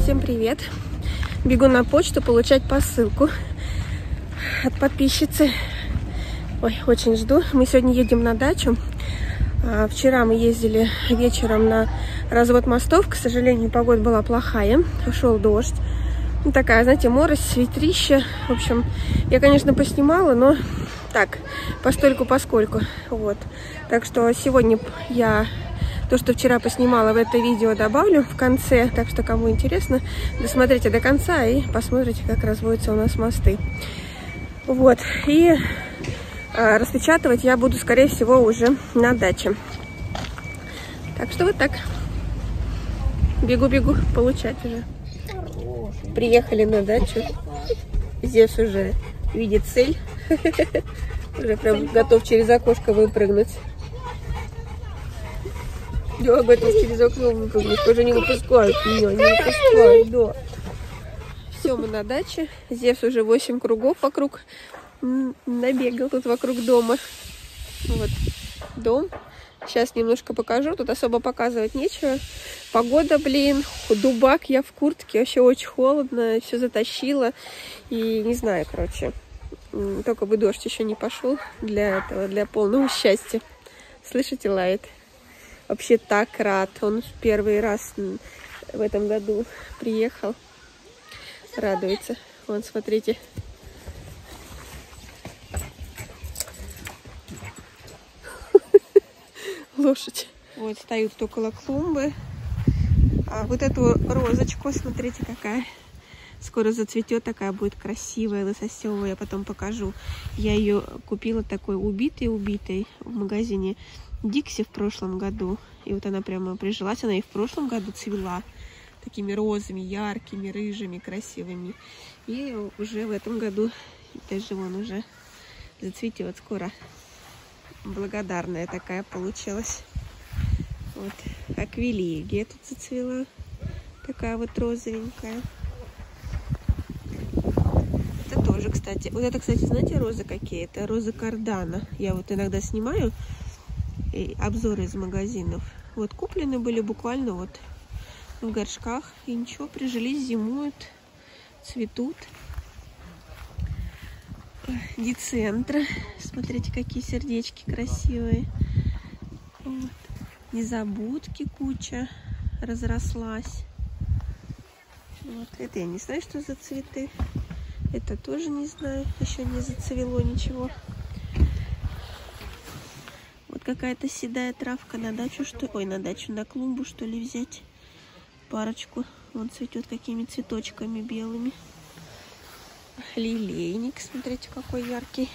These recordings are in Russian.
Всем привет! Бегу на почту получать посылку от подписчицы. Ой, очень жду. Мы сегодня едем на дачу. Вчера мы ездили вечером на развод мостов. К сожалению, погода была плохая. Ушел дождь. Ну, такая, знаете, морось, ветрище. В общем, я, конечно, поснимала, но так, постольку-поскольку. Вот. Так что сегодня я то, что вчера поснимала, в это видео добавлю в конце. Так что, кому интересно, досмотрите до конца и посмотрите, как разводятся у нас мосты. Вот. И распечатывать я буду, скорее всего, уже на даче. Так что вот так. Бегу-бегу получать уже. Приехали на дачу. Здесь уже видит цель. Уже прям готов через окошко выпрыгнуть. Да, готов через окно выпрыгнуть. Уже не выпускают ее, не выпускают, да. Все, мы на даче. Здесь уже 8 кругов вокруг. Набегал тут вокруг дома. Вот дом. Сейчас немножко покажу. Тут особо показывать нечего. Погода, блин, дубак, я в куртке. Вообще очень холодно, все затащило. И не знаю, короче. Только бы дождь еще не пошел для этого, для полного счастья. Слышите, лает. Вообще так рад. Он в первый раз в этом году приехал. Радуется. Вон, смотрите. Лошадь. Вот стоит около клумбы. А вот эту розочку, смотрите, какая. Скоро зацветет, такая будет красивая, лососевая. Я потом покажу. Я ее купила такой убитой-убитой в магазине Дикси в прошлом году. И вот она прямо прижилась. Она и в прошлом году цвела такими розами, яркими, рыжими, красивыми. И уже в этом году даже вон уже зацветет скоро. Благодарная такая получилась. Вот. Аквилегия тут зацвела. Такая вот розовенькая. Это тоже, кстати. Вот это, кстати, знаете, розы какие? Это розы кардана. Я вот иногда снимаю обзоры из магазинов. Вот куплены были буквально вот в горшках. И ничего, прижились, зимуют, цветут. Дицентра. Смотрите, какие сердечки красивые. Вот. Незабудки куча разрослась. Вот. Это я не знаю, что за цветы. Это тоже не знаю. Еще не зацвело ничего. Вот какая-то седая травка на дачу. Что... Ой, на дачу, на клумбу, что ли, взять. Парочку. Вон цветет какими цветочками белыми. Лилейник, смотрите, какой яркий.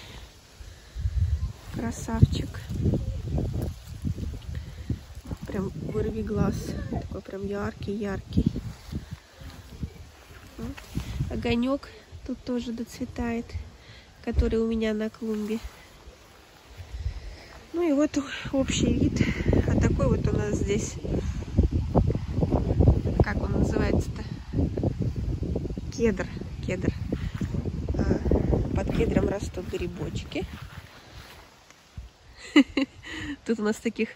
Красавчик. Прям вырви глаз. Такой прям яркий-яркий. Огонек тут тоже доцветает, который у меня на клумбе. Ну и вот общий вид. А такой вот у нас здесь. Как он называется-то? Кедр. Кедр. Под кедром растут грибочки. Тут у нас таких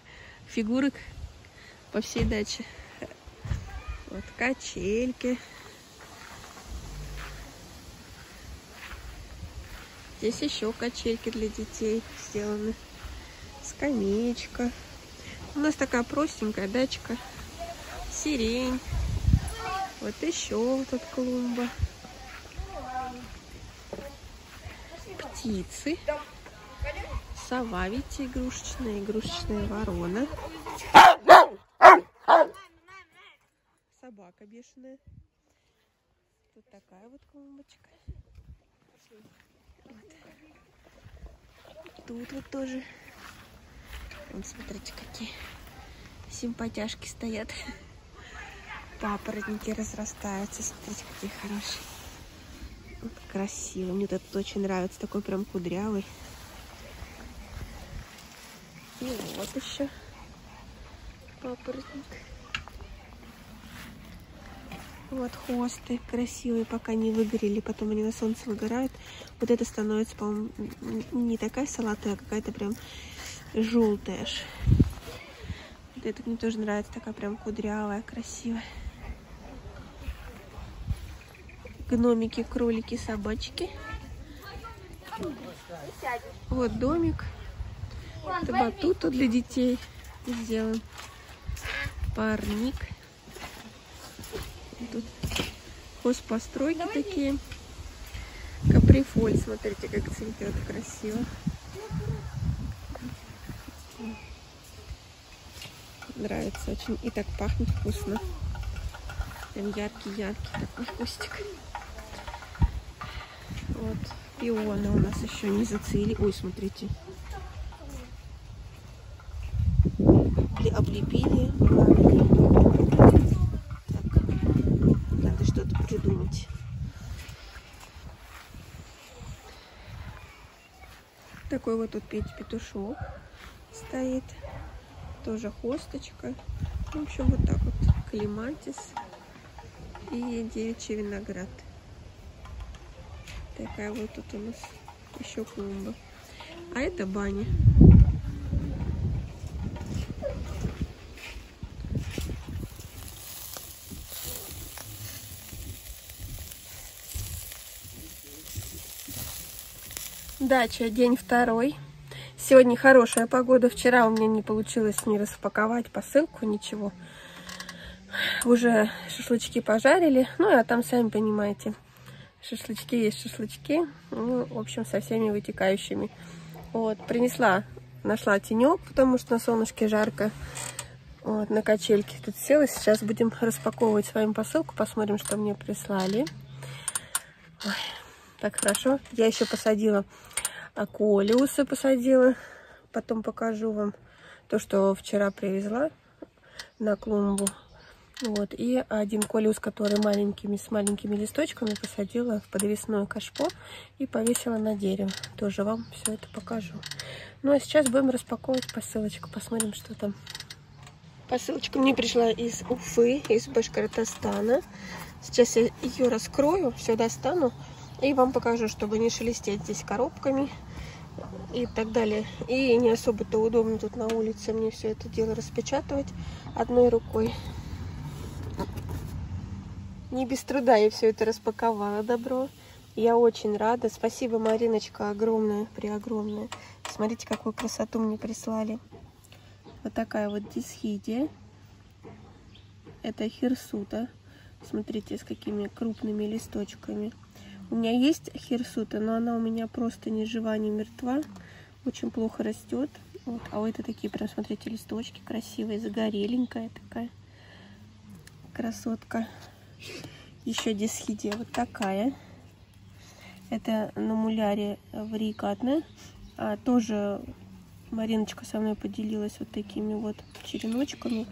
фигурок по всей даче. Вот качельки. Здесь еще качельки для детей сделаны. Скамеечка. У нас такая простенькая дачка. Сирень. Вот еще вот тут клумба. Птицы. Сова, видите, игрушечная, игрушечная ворона. Собака бешеная. Вот такая вот клумбочка. Вот. Тут вот тоже. Вот смотрите, какие симпатяшки стоят. Папоротники разрастаются. Смотрите, какие хорошие. Красиво. Мне этот очень нравится. Такой прям кудрявый. И вот еще папоротник. Вот хосты красивые, пока не выгорели. Потом они на солнце выгорают. Вот это становится, по-моему, не такая салатная, а какая-то прям желтая. Вот это мне тоже нравится, такая прям кудрявая, красивая. Гномики, кролики, собачки. Вот домик. Это батуту для детей сделаем. Парник. Тут хозпостройки такие. Каприфоль, смотрите, как цветет красиво. Нравится очень. И так пахнет вкусно. Прям яркий-яркий такой кустик. Вот. Пионы у нас еще не зацвели. Ой, смотрите. Облепили. Так. Надо что-то придумать. Такой вот тут петушок стоит. Тоже хосточка. В общем, вот так вот. Клематис и девичий виноград. Такая вот тут у нас еще клумба. А это баня. Дача, день второй. Сегодня хорошая погода. Вчера у меня не получилось не распаковать посылку, ничего. Уже шашлычки пожарили. Ну, а там, сами понимаете, шашлычки есть шашлычки. Ну, в общем, со всеми вытекающими. Вот, принесла, нашла тенек, потому что на солнышке жарко. Вот, на качельке тут села. Сейчас будем распаковывать с вами посылку. Посмотрим, что мне прислали. Ой, так хорошо. Я еще посадила колеусы, Потом покажу вам то, что вчера привезла на клумбу. Вот, и один колеус, который с маленькими листочками, посадила в подвесное кашпо и повесила на дерево. Тоже вам все это покажу. Ну, а сейчас будем распаковывать посылочку, посмотрим, что там. Посылочка мне пришла из Уфы, из Башкортостана. Сейчас я ее раскрою, все достану и вам покажу, чтобы не шелестеть здесь коробками и так далее. И не особо-то удобно тут на улице мне все это дело распечатывать одной рукой. Не без труда я все это распаковала, добро. Я очень рада. Спасибо, Мариночка, огромное, преогромное. Смотрите, какую красоту мне прислали. Вот такая вот дисхидия. Это хирсута. Смотрите, с какими крупными листочками. У меня есть хирсута, но она у меня просто ни жива, ни мертва. Очень плохо растет. Вот. А вот это такие прям, смотрите, листочки красивые, загореленькая такая. Красотка. Еще дисхидия вот такая. Это на муляре варикатная. Тоже Мариночка со мной поделилась вот такими вот череночками.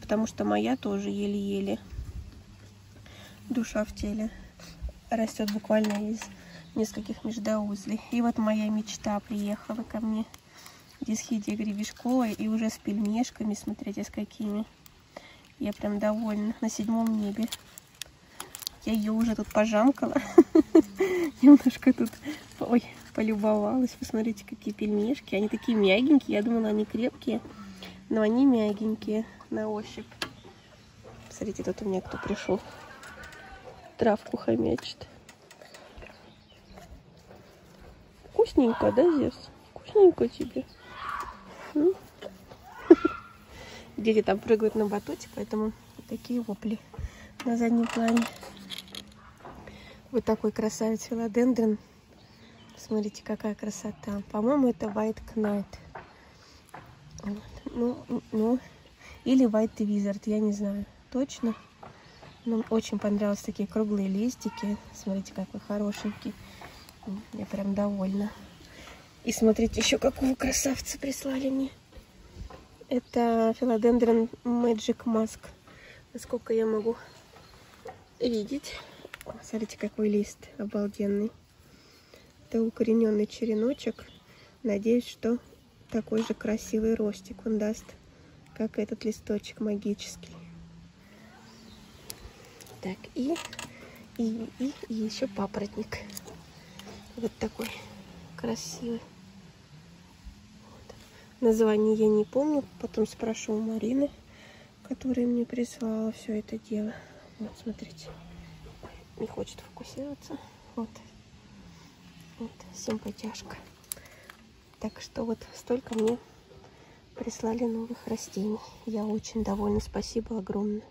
Потому что моя тоже еле-еле. Душа в теле. Растет буквально из нескольких междоузлей. И вот моя мечта приехала ко мне. Дисхидия гребешковая. И уже с пельмешками, смотрите, с какими. Я прям довольна, на седьмом небе. Я ее уже тут пожамкала. Немножко тут полюбовалась. Посмотрите, какие пельмешки. Они такие мягенькие. Я думала, они крепкие. Но они мягенькие на ощупь. Смотрите, тут у меня кто пришел. Травку хомячит. Вкусненько, да, Зевс? Вкусненько тебе. Дети там прыгают на батуте, поэтому такие вопли на заднем плане. Вот такой красавец филодендрон. Смотрите, какая красота. По-моему, это White Knight. Вот. Ну, или White Wizard, я не знаю точно. Нам очень понравились такие круглые листики. Смотрите, какой хорошенький. Я прям довольна. И смотрите, еще какого красавца прислали мне. Это Philodendron Magic Mask. Насколько я могу видеть. Смотрите, какой лист обалденный. Это укорененный череночек. Надеюсь, что такой же красивый ростик он даст, как этот листочек магический. Так, и еще папоротник. Вот такой красивый. Название я не помню, потом спрошу у Марины, которая мне прислала все это дело. Вот, смотрите. Не хочет фокусироваться. Вот. Вот, симпатяшка. Так что вот столько мне прислали новых растений. Я очень довольна. Спасибо огромное.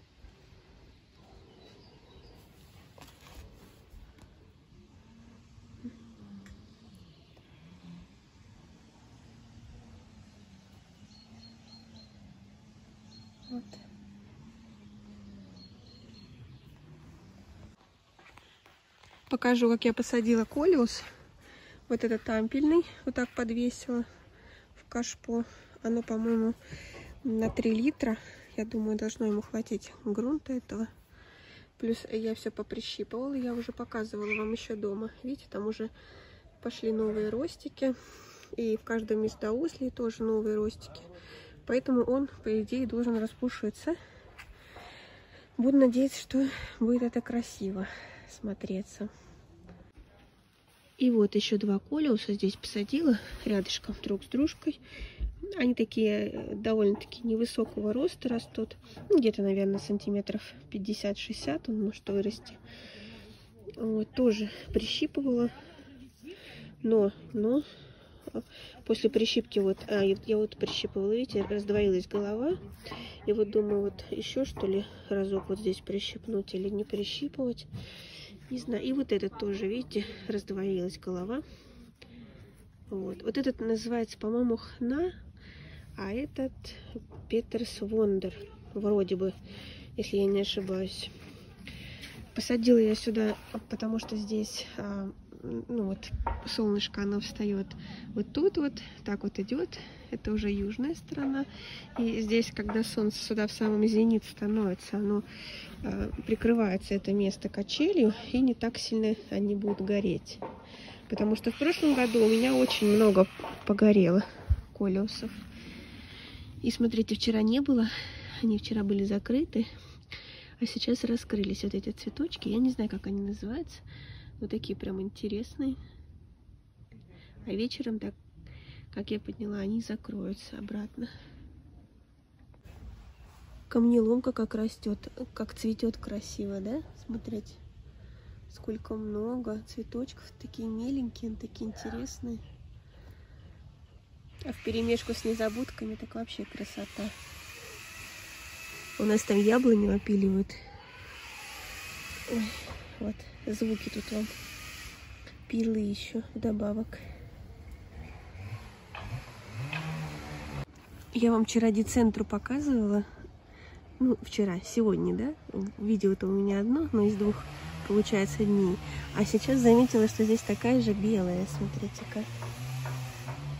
Вот. Покажу, как я посадила колиус. Вот этот тампельный. Вот так подвесила в кашпо. Оно, по-моему, на 3 литра. Я думаю, должно ему хватить грунта этого. Плюс я все поприщипывала. Я уже показывала вам еще дома. Видите, там уже пошли новые ростики. И в каждом из доуслей тоже новые ростики. Поэтому он, по идее, должен распушиться. Буду надеяться, что будет это красиво смотреться. И вот еще 2 колиуса здесь посадила рядышком друг с дружкой. Они такие довольно-таки невысокого роста растут. Ну, где-то, наверное, сантиметров 50-60 он может вырасти. Вот, тоже прищипывала. Но после прищипки вот... я вот прищипывала, видите, раздвоилась голова. И вот думаю, вот еще что ли разок вот здесь прищипнуть или не прищипывать. Не знаю. И вот этот тоже, видите, раздвоилась голова. Вот. Вот этот называется, по-моему, хна, а этот Петерс Вондер, вроде бы, если я не ошибаюсь. Посадила я сюда, потому что здесь, ну вот, солнышко, оно встает вот тут вот, так вот идет. Это уже южная сторона. И здесь, когда солнце сюда в самом зенит становится, оно прикрывается, это место, качелью, и не так сильно они будут гореть. Потому что в прошлом году у меня очень много погорело колиусов. И смотрите, вчера не было. Они вчера были закрыты. А сейчас раскрылись вот эти цветочки. Я не знаю, как они называются. Вот такие прям интересные. А вечером, так как я подняла, они закроются обратно. Камнеломка как растет, как цветет красиво, да? Смотрите. Сколько много цветочков, такие миленькие, такие интересные. А вперемешку с незабудками так вообще красота. У нас там яблоню опиливают. Ой, вот, звуки тут вам. Пилы еще вдобавок. Я вам вчера дицентру показывала. Ну, вчера, сегодня, да? Видео-то у меня одно, но из 2... получается дни. А сейчас заметила, что здесь такая же белая. Смотрите-ка.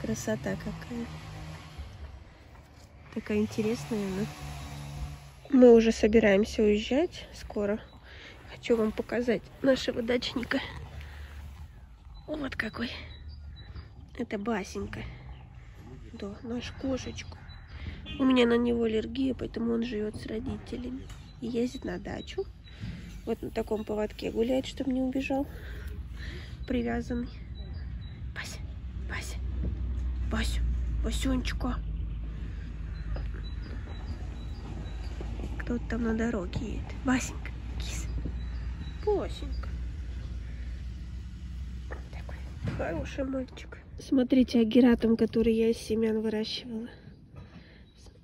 Красота какая. Такая интересная она. Мы уже собираемся уезжать скоро. Хочу вам показать нашего дачника. Вот какой. Это Басенька. Да, наш кошечку. У меня на него аллергия, поэтому он живет с родителями. И ездит на дачу. Вот на таком поводке гуляет, чтобы не убежал. Привязанный. Бася, Бася, Бася, Басенечка. Кто-то там на дороге едет. Басенька, кис. Басенька. Такой хороший мальчик. Смотрите, агератум, который я из семян выращивала,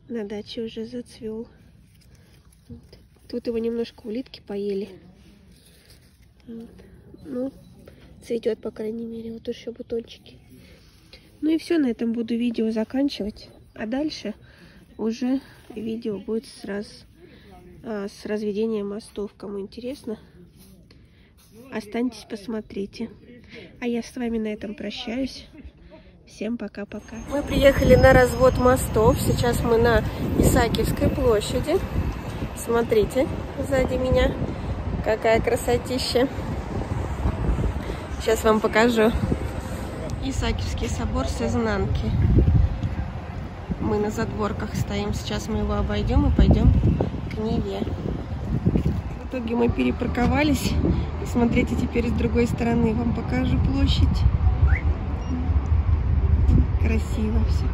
на даче уже зацвел. Вот. Тут его немножко улитки поели. Вот. Ну, цветет, по крайней мере. Вот еще бутончики. Ну и все, на этом буду видео заканчивать. А дальше уже видео будет с разведением мостов. Кому интересно, останьтесь, посмотрите. А я с вами на этом прощаюсь. Всем пока-пока. Мы приехали на развод мостов. Сейчас мы на Исаакиевской площади. Смотрите, сзади меня какая красотища. Сейчас вам покажу Исаакиевский собор с изнанки. Мы на задворках стоим. Сейчас мы его обойдем и пойдем к Неве. В итоге мы перепарковались. И смотрите, теперь с другой стороны вам покажу площадь. Красиво все.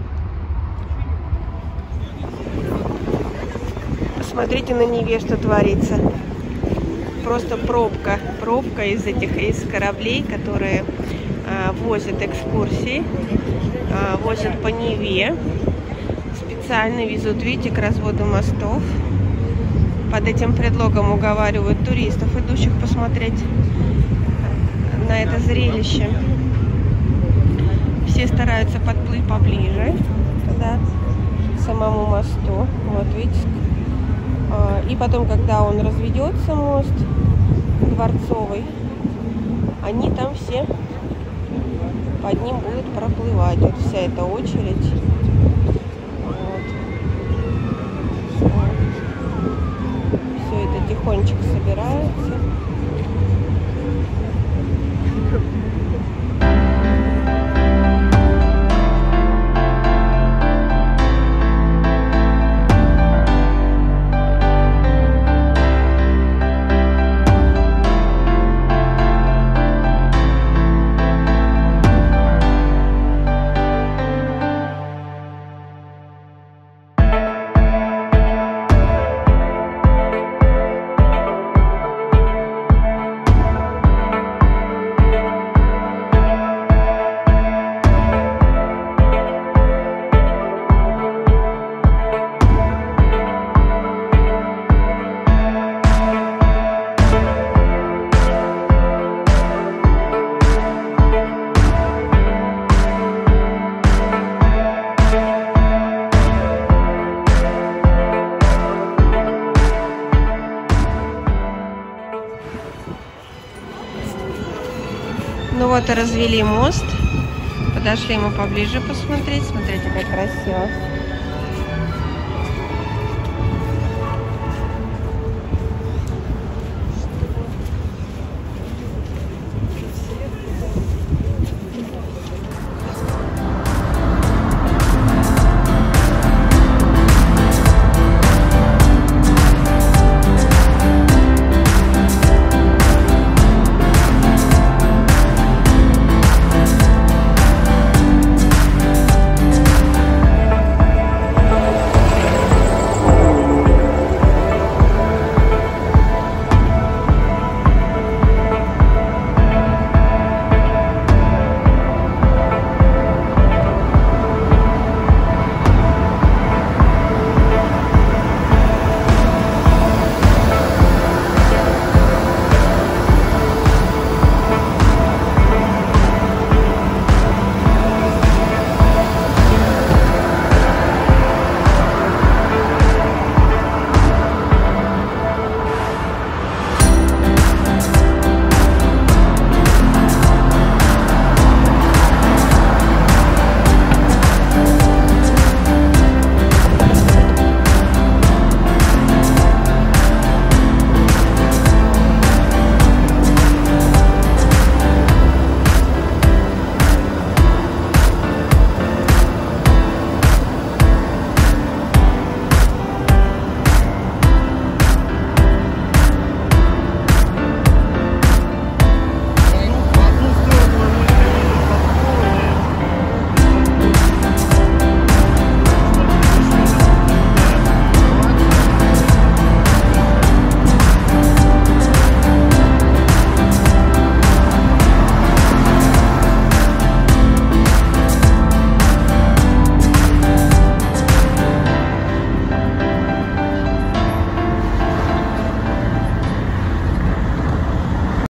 Посмотрите на Неве, что творится. Просто пробка. Пробка из этих, из кораблей, которые возят экскурсии. Возят по Неве. Специально везут, видите, к разводу мостов. Под этим предлогом уговаривают туристов, идущих посмотреть на это зрелище. Все стараются подплыть поближе туда, к самому мосту. Вот видите. И потом, когда он разведется, мост дворцовый, они там все под ним будут проплывать. Вот вся эта очередь. Вот. Все это тихонечко собирается. Развели мост, подошли ему поближе посмотреть. Смотрите, как красиво.